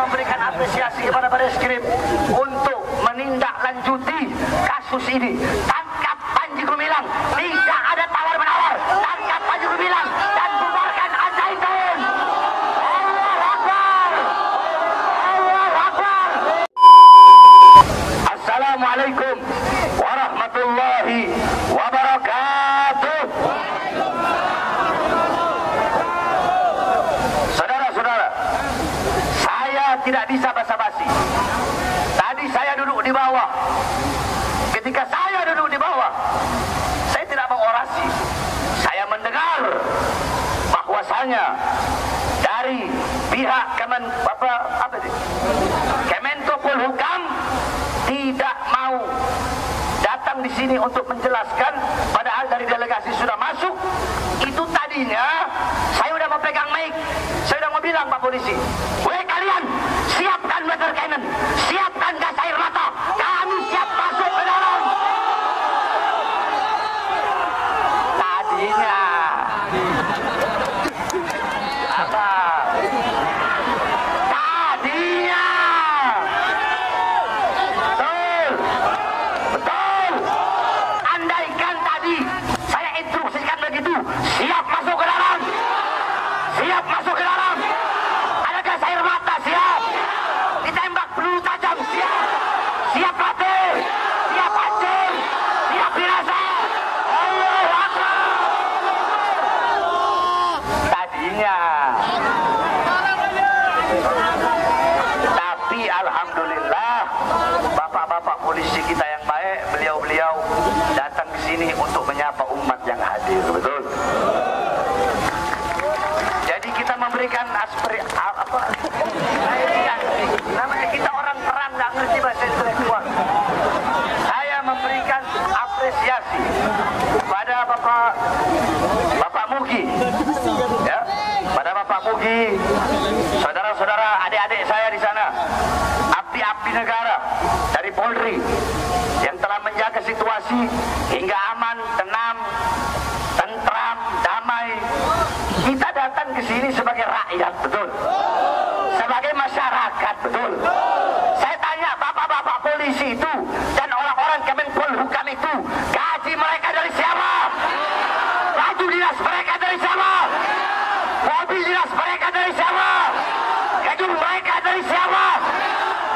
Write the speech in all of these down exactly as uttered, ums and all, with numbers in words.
memberikan apresiasi kepada Baris Krim untuk menindaklanjuti kasus ini. Tangkap Panji Gumilang, tidak ada tawar menawar. Tangkap Panji Gumilang dan bubarkan Al Zaytun. Allahu Akbar. Allahu Akbar. Assalamualaikum warahmatullahi wabarakatuh. Saudara-saudara, saya tidak bisa basa-basi. Tadi saya duduk di bawah. Ketika saya duduk di bawah, saya tidak mengorasi. Saya mendengar bahwasanya dari pihak Kemen apa, apa itu? Kemenko Polhukam tidak mau datang di sini untuk menjelaskan, padahal dari delegasi sudah masuk. Itu tadinya saya sudah mau pegang mic, saya sudah mau bilang Pak Polisi, weh kalian siapkan water cannon, siapkan gas air mata, kami siap masuk ke dalam. Tadinya apa? Tadinya betul, betul. Andaikan tadi saya instruksikan begitu, siap masuk ke dalam, siap masuk ke dalam. Ada gas air mata, siap. Ditembak peluru tajam, siap. Siap mati, siap hancur, siap binasa. Allahu Akbar. Tadinya. Tapi alhamdulillah, bapak-bapak polisi kita yang baik, beliau-beliau datang ke sini untuk menyapa umat yang hadir, betul. Jadi kita memberikan aspirasi apa? Namanya kita orang perang nggak ngerti bahasa intelektual. Saya memberikan apresiasi pada bapak bapak Mugi, ya, pada bapak Mugi, saudara-saudara, adik-adik saya di sana, abdi-abdi negara dari Polri yang telah menjaga situasi hingga aman, tenang, tentram, damai. Kita datang ke sini sebagai rakyat, betul. Sebagai masyarakat, betul. Saya tanya bapak-bapak polisi itu dan orang-orang Kemenpolhukam itu, gaji mereka dari siapa? Baju dinas mereka dari siapa? Mobil dinas mereka dari siapa? Gedung mereka dari siapa?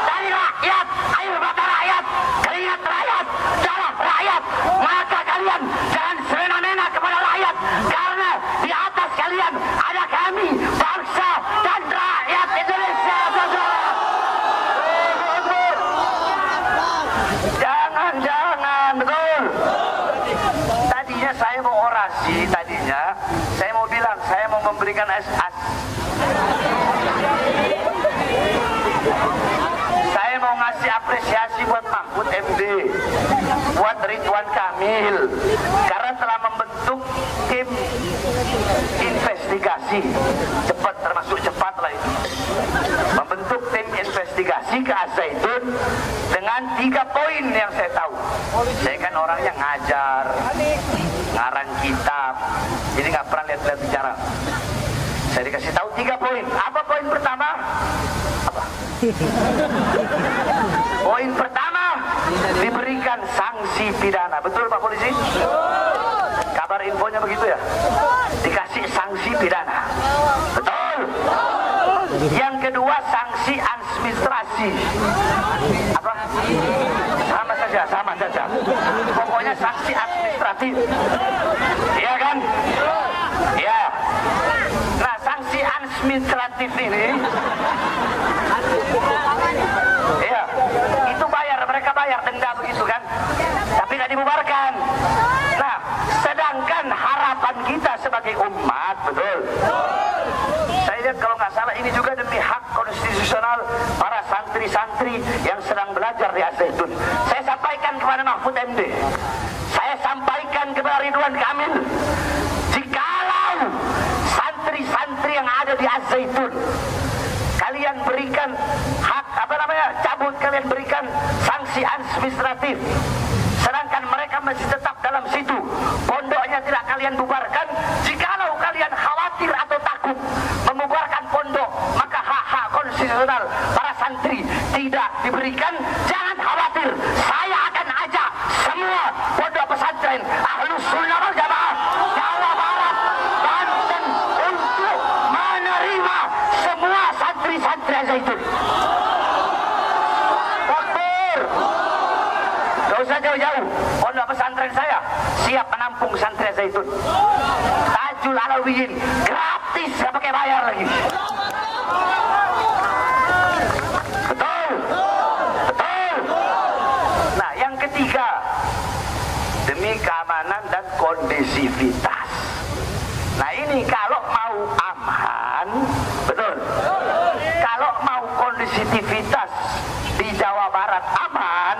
Dari rakyat, air mata rakyat, keringat rakyat, darah rakyat. Maka kalian jangan semena-mena kepada rakyat, karena di atas kalian ada kami, bangsa dan rakyat Indonesia. Jangan-jangan, betul. Tadinya saya mau orasi, tadinya saya mau bilang saya mau memberikan S A S. Saya mau ngasih apresiasi buat Mahfud M D, buat Ridwan Kamil, karena telah membentuk tim investigasi cepat, termasuk cepat lah itu, membentuk tim investigasi ke Al Zaytun dengan tiga poin yang saya tahu. Saya kan orangnya ngajar, ngarang kitab, jadi nggak pernah lihat-lihat bicara. Saya dikasih tahu tiga poin. Apa poin pertama? Apa? Poin pertama, diberikan sanksi pidana. Betul Pak Polisi? Kabar infonya begitu ya? Dikasih sanksi pidana. Betul. Yang kedua, sanksi administrasi. Apa? Sama saja, sama saja. Pokoknya sanksi administratif. Iya kan? Iya. Nah, sanksi administratif ini, iya, itu bayar, mereka bayar denda begitu kan, tapi nggak dibubarkan. Nah, sedangkan harapan kita sebagai umat, betul. Saya lihat kalau nggak salah ini juga demi hak konstitusional para santri-santri yang sedang belajar di Al Zaytun. Saya sampaikan kepada Mahfud M D, saya sampaikan kepada Ridwan Kamil, jikalau santri-santri yang ada di Al Zaytun, kalian berikan hak, apa namanya, cabut, kalian berikan sanksi administratif, sedangkan mereka masih tetap dalam situ, pondoknya tidak kalian bubarkan. Jikalau kalian khawatir atau takut membubarkan pondok, maka hak-hak konstitusional tidak diberikan, jangan khawatir, saya akan ajak semua pondok pesantren Ahlus Sunnah wal Jamaah Jawa Barat, Banten untuk menerima semua santri-santri Al Zaytun. Takbir. Tidak usah jauh-jauh, pondok pesantren saya siap menampung santri Al Zaytun. Tajul Alawiyin gratis, tidak pakai bayar lagi. Keamanan dan kondisivitas. Nah ini kalau mau aman, betul. Kalau mau kondisivitas di Jawa Barat aman,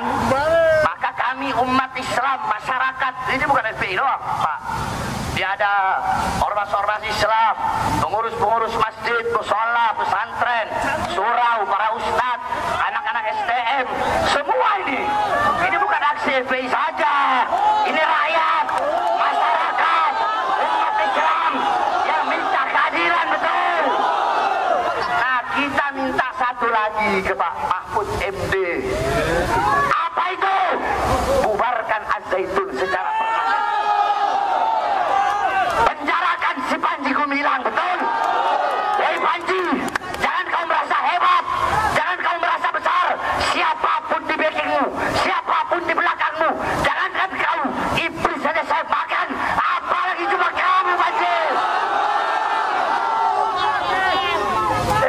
maka kami umat Islam, masyarakat ini bukan F P I doang, Pak. Dia ada ormas-ormas Islam, pengurus-pengurus masjid, mushola, pesantren, surau, para ustadz, anak-anak S T M, semua ini. Ini bukan aksi F P I saja. Ini rakyat, masyarakat, umat Islam yang minta keadilan, betul. Nah, kita minta satu lagi ke Pak Mahfud M D. Apa itu? Bubarkan Al Zaytun secara permanen. Penjarakan si Panji Gumilang, betul. Hei Panji, jangan kau merasa hebat, jangan kau merasa besar. Siapapun di backingmu, siapapun di belakangmu, jangankan kau, iblis saja saya makan, apalagi cuma kamu, Panji.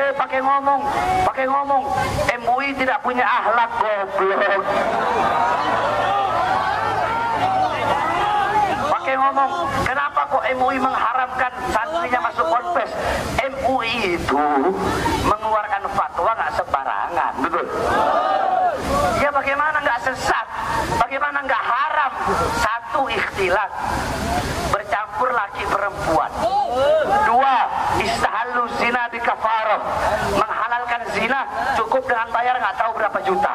Eh, pakai ngomong, pakai ngomong. M U I tidak punya akhlak, goblok. Pakai ngomong, kenapa kok M U I mengharamkan santrinya masuk ponpes? M U I itu mengeluarkan fatwa nggak sembarangan, betul? Ya bagaimana nggak sesat? Bagaimana nggak haram? Satu, ikhtilat, bercampur laki perempuan. Dua, istahallu zina bi kafarah, menghalalkan zina cukup dengan bayar nggak tahu berapa juta.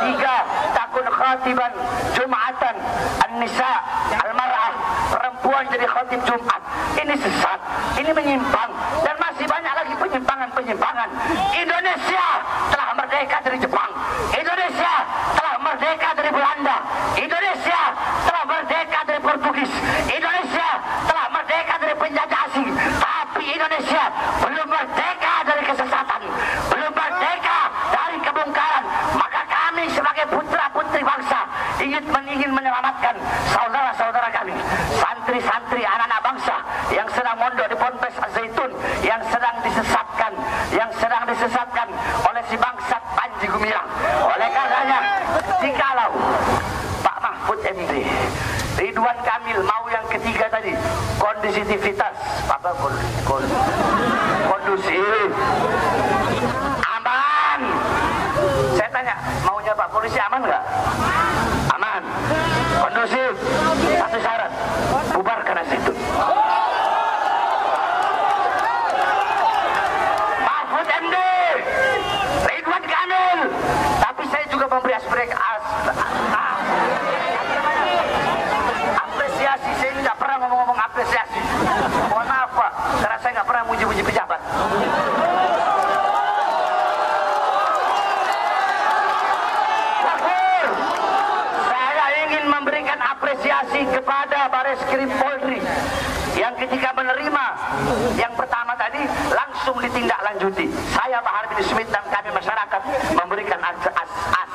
Tiga, takun khatiban jum'atan an-nisa al-mar'ah, perempuan jadi khatib Jumat. Ini sesat, ini menyimpang, dan masih banyak lagi penyimpangan-penyimpangan. Indonesia telah merdeka dari Jepang, Indonesia telah merdeka dari Belanda, Indonesia telah merdeka dari Portugis, Indonesia telah merdeka dari penjajah asing, tapi Indonesia belum merdeka dari kesesatan, belum merdeka dari kebongkaran. Maka kami sebagai putra-putri bangsa ingin, ingin menyelamatkan saudara-saudara kami, santri-santri anak-anak bangsa yang sedang mondok di ponpes Al Zaytun, yang sedang disesatkan, yang sedang disesatkan oleh si bangsat Panji Gumilang. Oleh karenanya, jikalau Pak Mahfud M D, Ridwan Kamil mau yang ketiga tadi, kondisivitas, apa kondusif, aman. Saya tanya, maunya Pak Polisi aman nggak? Aman, kondusif, satu syarat, bubarkan Al Zaytun. Mahfud M D, Ridwan Kamil, tapi saya juga memberi aspirasi. Apresiasi, saya tidak pernah ngomong-ngomong apresiasi. Mohon maaf Pak, karena saya nggak pernah muji-muji pejabat. Apresiasi kepada Polres Krim Polri yang ketika menerima yang pertama tadi langsung ditindaklanjuti. Saya Pak Harbi Smith dan kami masyarakat memberikan as as as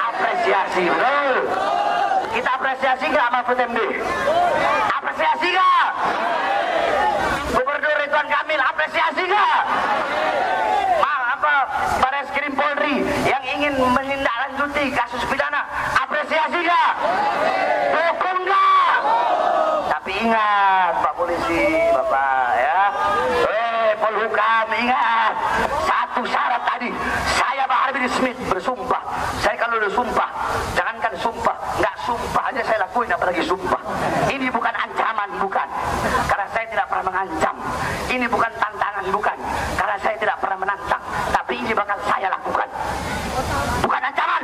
apresiasi. Betul. Kita apresiasi nggak Mahfud M D? Apresiasi nggak? Gubernur Ridwan Kamil apresiasi nggak? Apa Polres Krim Polri yang ingin menindaklanjuti kasus pidana apresiasi nggak? Ingat Pak Polisi, Bapak ya, eh Polhukam, ingat satu syarat tadi. Saya Pak Harbi Smith bersumpah. Saya kalau udah sumpah, jangankan sumpah, nggak sumpah aja saya lakuin, apalagi sumpah. Ini bukan ancaman, bukan. Karena saya tidak pernah mengancam. Ini bukan tantangan, bukan. Karena saya tidak pernah menantang. Tapi ini bakal saya lakukan. Bukan ancaman,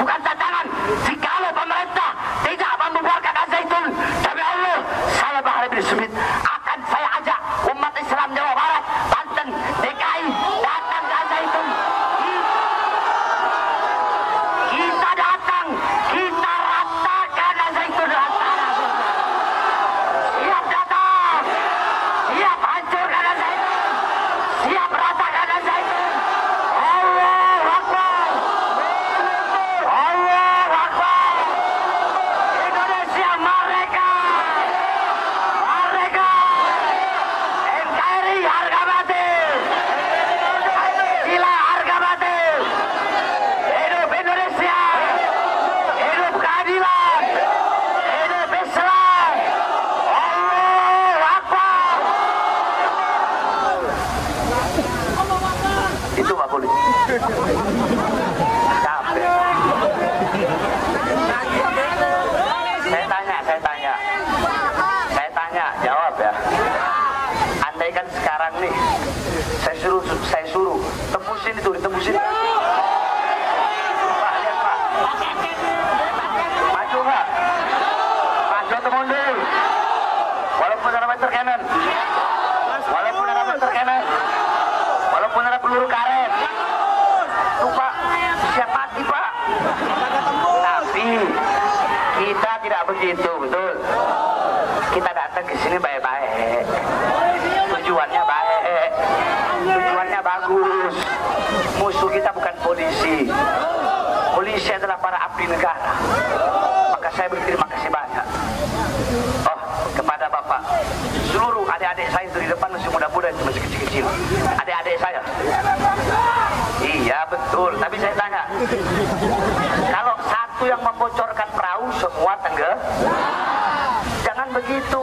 bukan tantangan. Jikalau pemerintah tidak membubarkan Al Zaytun, demi Allah, saya Pak Harbi Smith akan saya ajak umat Islam Jawa Barat, Banten, D K I datang ke Al Zaytun. Capek. Saya tanya, saya tanya. Saya tanya, jawab ya. Andai kan sekarang nih, saya suruh, saya suruh, tembusin itu, tembusin. Pak, lihat Pak. Maju Pak. Maju atau mundur. Walaupun ada meter kanan. Walaupun ada meter kanan. Walaupun ada peluru karet. Tuh Pak, siap mati Pak. Tapi kita tidak begitu, betul. Kita datang ke sini baik-baik. Tujuannya baik. Tujuannya bagus. Musuh kita bukan polisi. Polisi adalah para abdi negara. Maka saya berterima kasih banyak. Oh, kepada Bapak, seluruh adik-adik saya dari depan masih muda-muda, masih kecil-kecil. Adik-adik saya. Iya, betul. Tapi saya tanya, kalau satu yang membocorkan perahu, semua tenggelam. Jangan begitu.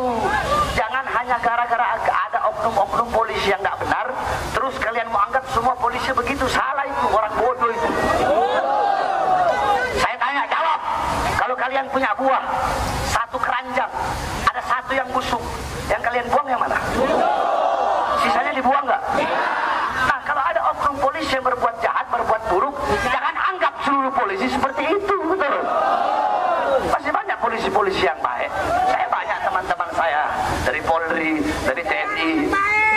Jangan hanya gara-gara ada oknum-oknum polisi yang nggak benar, terus kalian mau anggap semua polisi begitu. Salah itu, orang bodoh itu. Saya tanya, jawab. Kalau kalian punya buah, satu keranjang, ada satu yang busuk, yang kalian buang yang mana? Sisanya dibuang nggak? Nah, kalau ada oknum polisi yang berbuat jahat, berbuat buruk, jangan anggap seluruh polisi seperti itu, betul? Masih banyak polisi-polisi yang baik. Saya banyak teman-teman saya dari Polri, dari T N I,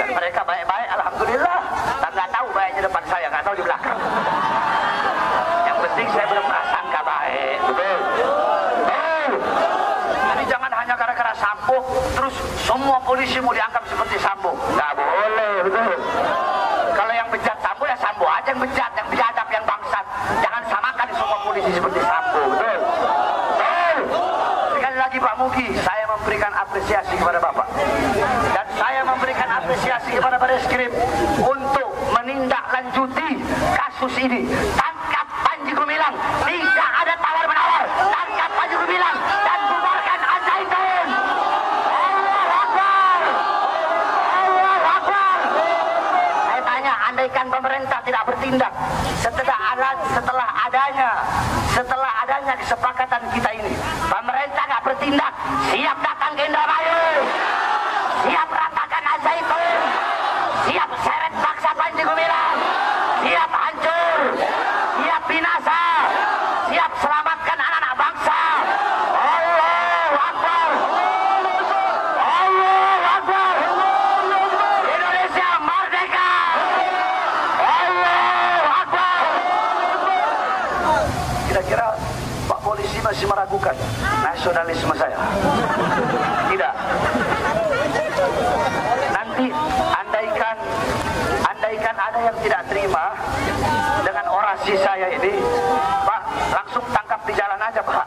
dan mereka baik-baik, alhamdulillah. Dan nggak tahu baiknya depan saya, nggak tahu di belakang. Yang penting saya belum prasangka baik, betul? Betul. Jadi jangan hanya gara-gara Sambo, terus semua polisi mau dianggap seperti Sambo. Nggak boleh, betul? Kalau yang bejat Sambo ya Sambo aja yang bejat, yang biadab, yang bangsat. Jangan samakan semua polisi seperti Sambo, betul? Pak Mugi, saya memberikan apresiasi kepada Bapak dan saya memberikan apresiasi kepada Baris Krim untuk menindaklanjuti kasus ini. Tangkap Panji Gumilang, tidak ada tawar menawar. Tangkap Panji Gumilang dan bubarkan Al Zaytun. Allahu Akbar, Allahu Akbar. Saya tanya, andaikan pemerintah tidak bertindak setelah ada, setelah adanya, setelah adanya kesepakatan kita ini, pemerintah nggak bertindak, siap datang ke Indramayu, siap ratakan Al Zaytun, siap seret paksa Panji Gumilang, siap hancur, siap binasa, siap selamatkan anak-anak bangsa. Allahu Akbar, Allahu Akbar, Indonesia merdeka. Allahu Akbar. Kira-kira Pak Polisi masih meragukan nasionalisme saya. Tidak. Nanti andaikan andaikan ada yang tidak terima dengan orasi saya ini, Pak, langsung tangkap di jalan aja, Pak.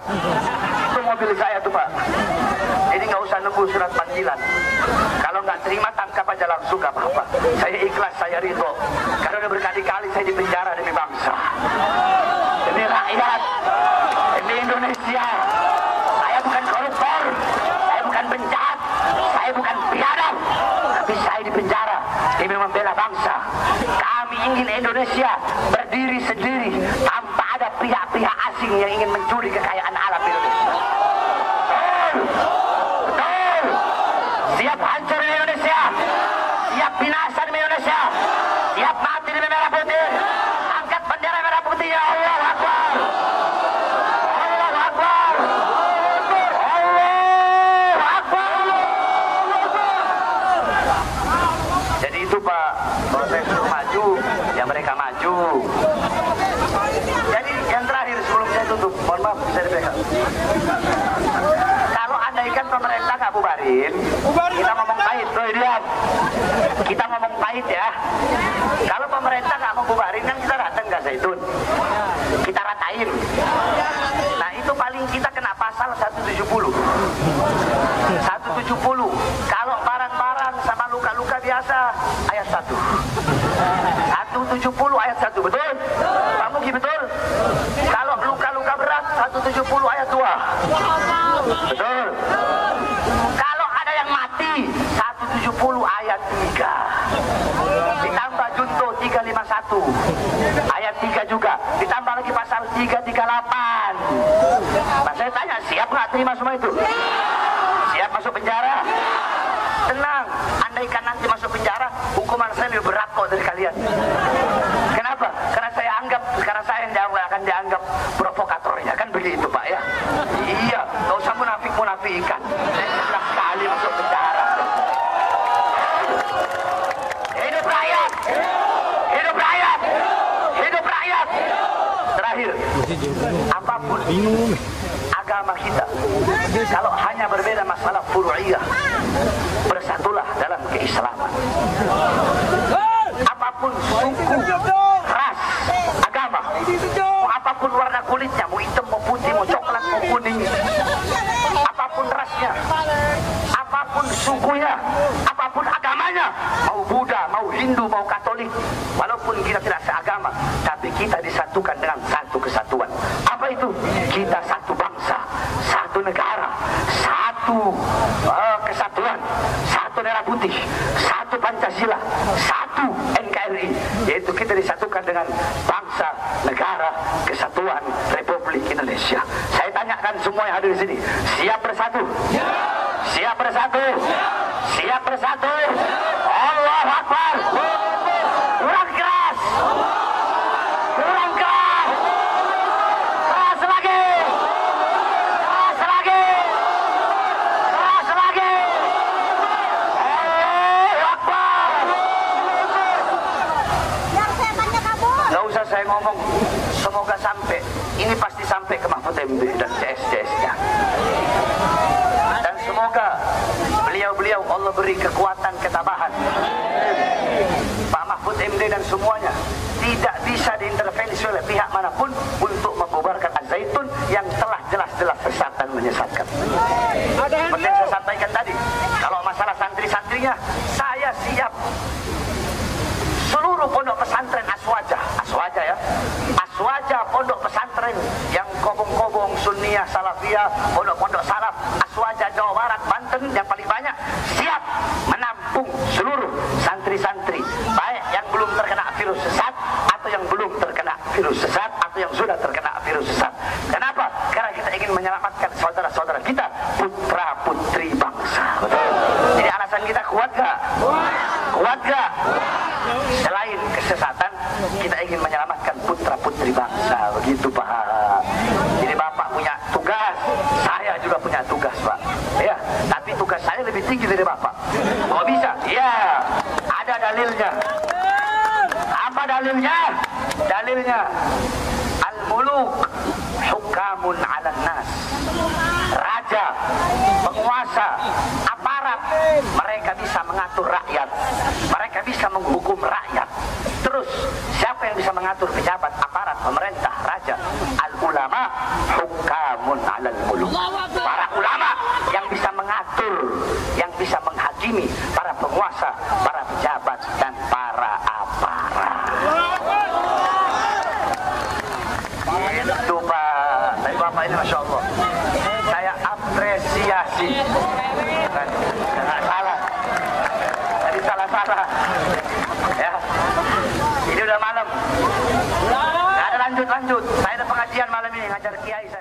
Itu mobil saya tuh, Pak. Jadi nggak usah nunggu surat panggilan. Kalau nggak terima, tangkap aja langsung, nggak apa-apa. Saya ikhlas, saya ridho. Karena udah berkali-kali saya dipenjara demi bangsa, demi rakyat, demi Indonesia. Saya bukan koruptor, saya bukan penjahat, saya bukan biadab, tapi saya dipenjara demi membela bangsa. Kami ingin Indonesia berdiri sendiri tanpa ada pihak-pihak asing yang ingin mencuri kekayaan alam Indonesia. Betul, betul. Siap hancur di Indonesia, siap binasa di Indonesia, siap mati di merah putih. Angkat bendera merah putih, ya Allah Akbar. Mereka maju. Jadi yang terakhir sebelum saya tutup, mohon maaf bisa dipegang. Kalau andaikan pemerintah nggak bubarin, kita ngomong pahit, loh lihat, kita ngomong pahit ya. Kalau pemerintah nggak mau bubarin, kan kita datang nggak Zaytun, kita ratain. Nah itu paling kita kena pasal seratus tujuh puluh, seratus tujuh puluh. Kalau barang-barang sama luka-luka biasa, ayat satu. seratus tujuh puluh ayat satu, betul? Pak Mugi betul? Kalau luka-luka berat, seratus tujuh puluh ayat dua. Betul? Kalau ada yang mati, seratus tujuh puluh ayat tiga. Ditambah junto tiga lima satu. Ayat ayat tiga juga, ditambah lagi pasal tiga tiga delapan. Pak, saya tanya, siap nggak terima semua itu? Siap masuk penjara? Tenang, andaikan nanti masuk penjara, hukuman saya lebih berat kok dari kalian. Kenapa? Karena saya anggap, karena saya yang akan dianggap provokatornya, kan begitu Pak ya? Iya, nggak usah munafik-munafikan. Saya sudah kali masuk penjara. Hidup rakyat! Hidup rakyat! Hidup rakyat! Terakhir, apapun agama kita, kalau hanya berbeda masalah furu'iyah, bersatulah dalam keislaman. Apapun suku, ras, agama, apapun warna kulitnya, mau hitam, mau putih, mau coklat, mau kuning, apapun rasnya, apapun sukunya, apapun agamanya, mau Buddha, mau Hindu, mau Katolik, walaupun kita tidak seagama, tapi kita disatukan dengan satu kesatuan. Apa itu? Kita satu bangsa, satu negara, satu uh, kesatuan, satu merah putih, satu Pancasila, satu N K R I, yaitu kita disatukan dengan bangsa, negara, kesatuan Republik Indonesia. Saya tanyakan semua yang ada di sini, siap bersatu? Siap bersatu? Siap bersatu? Allahu Akbar! Kurang keras! Kurang keras! Keras lagi! Keras lagi! Keras lagi! Allahu Akbar! Yang setannya kabur! Gak usah saya ngomong, semoga sampai, ini pasti sampai ke Mahfud M D dan C S C S-nya. Dan semoga beliau-beliau Allah beri kekuatan, ketabahan. Pak Mahfud M D dan semuanya tidak bisa diintervensi oleh pihak manapun untuk membubarkan Al Zaytun yang telah jelas-jelas sesat dan menyesatkan. Seperti yang saya sampaikan tadi, kalau masalah santri-santrinya, saya siap seluruh pondok pesantren Aswaja, Aswaja ya, Aswaja pondok pesantren yang kobong-kobong, Sunniyah, Salafiyah, pondok-pondok salaf, Aswaja Jawa Barat, Banten yang paling banyak, siap menampung seluruh santri-santri, baik yang belum terkena virus sesat atau yang belum terkena virus sesat atau yang sudah terkena virus sesat. Kenapa? Karena kita ingin menyelamatkan saudara-saudara kita, putra-putri bangsa. Betul. Jadi alasan kita kuat gak? Kuat gak? Selain kesesatan, kita ingin menyelamatkan putra-putri bangsa, begitu Pak. Jadi Bapak punya tugas, saya juga punya tugas Pak. Ya, tapi tugas saya lebih tinggi dari Bapak. Kok bisa? Ya, ada dalilnya. Apa dalilnya? Dalilnya, al-muluk hukamun ala nas. Raja, penguasa, aparat, mereka bisa mengatur rakyat, mereka bisa menghukum rakyat. Terus siapa yang bisa mengatur pejabat, aparat, pemerintah, raja? Al ulama hukamun alal muluk. Para ulama yang bisa mengatur, yang bisa menghakimi para penguasa, para pejabat dan para aparat. Itu Pak, tapi Bapak ini masya Allah, saya apresiasi. Salah-salah ya. Ini udah malam, nggak ada lanjut-lanjut. Saya ada pengajian malam ini, ngajar kiai saya.